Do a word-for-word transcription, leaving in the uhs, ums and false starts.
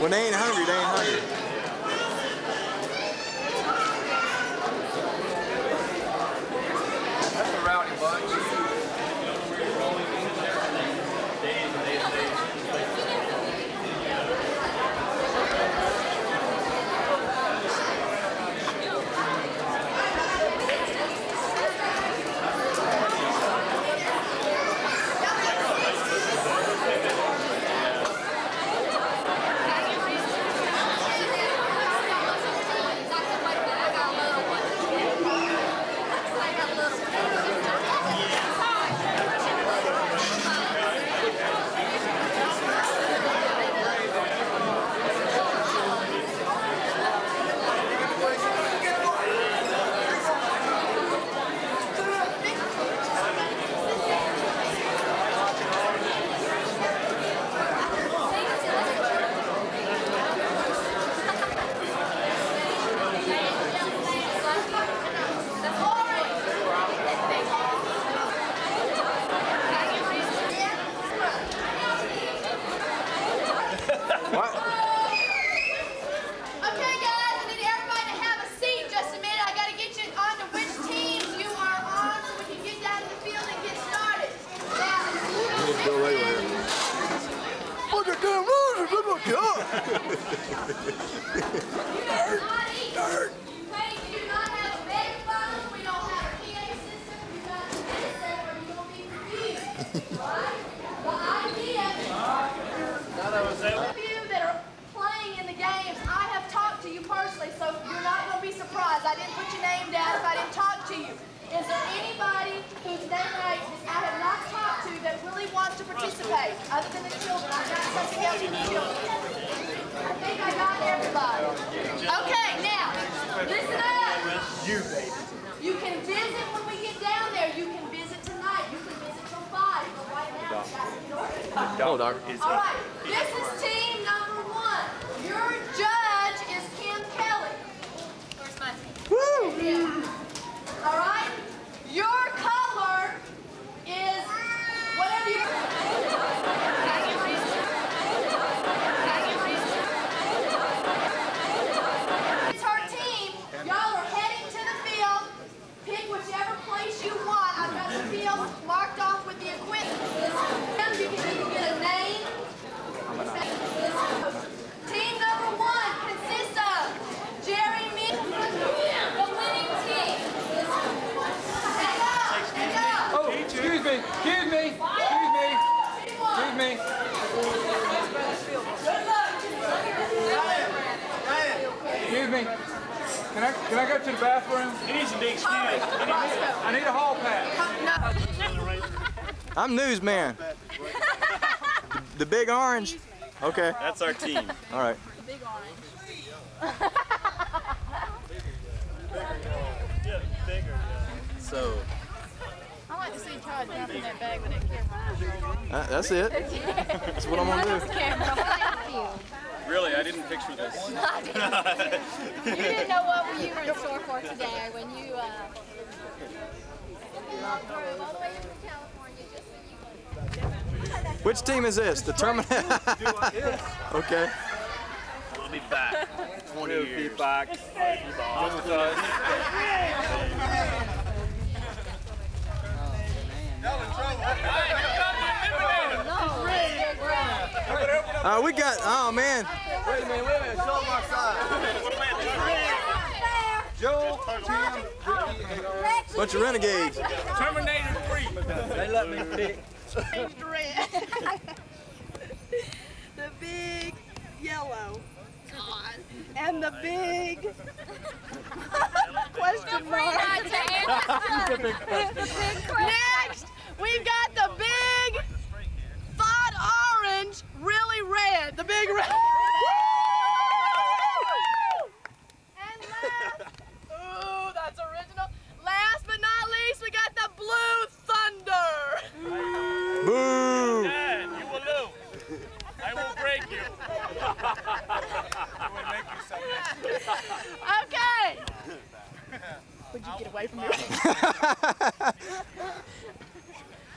When they ain't hungry, they ain't hungry. That's a rowdy bunch. I'm newsman. The big orange? Okay. That's our team. All right. The big orange. So. I like to see Todd jump in that bag with that camera. Uh, that's it. That's what I'm going to do. Really, I didn't picture this. I didn't. You didn't know what you were in store for today when you uh, walked through all the way to the California. Which team is this? The Terminator? Okay. We'll be back. twenty years. We'll be back. Uh, we got, oh man. Wait a minute, wait a minute. Show my side. Joel, Tim, Ricky, and bunch of renegades. Terminator free. They let me pick. The big yellow, God. And the big question mark. Next, we've got the big thought orange, really red. The big red. And last, ooh, that's original. Last but not least, we got the blue thunder. Boom! Dad, you will lose. I will break you. I will make you so mad. Okay. Would you get away from me?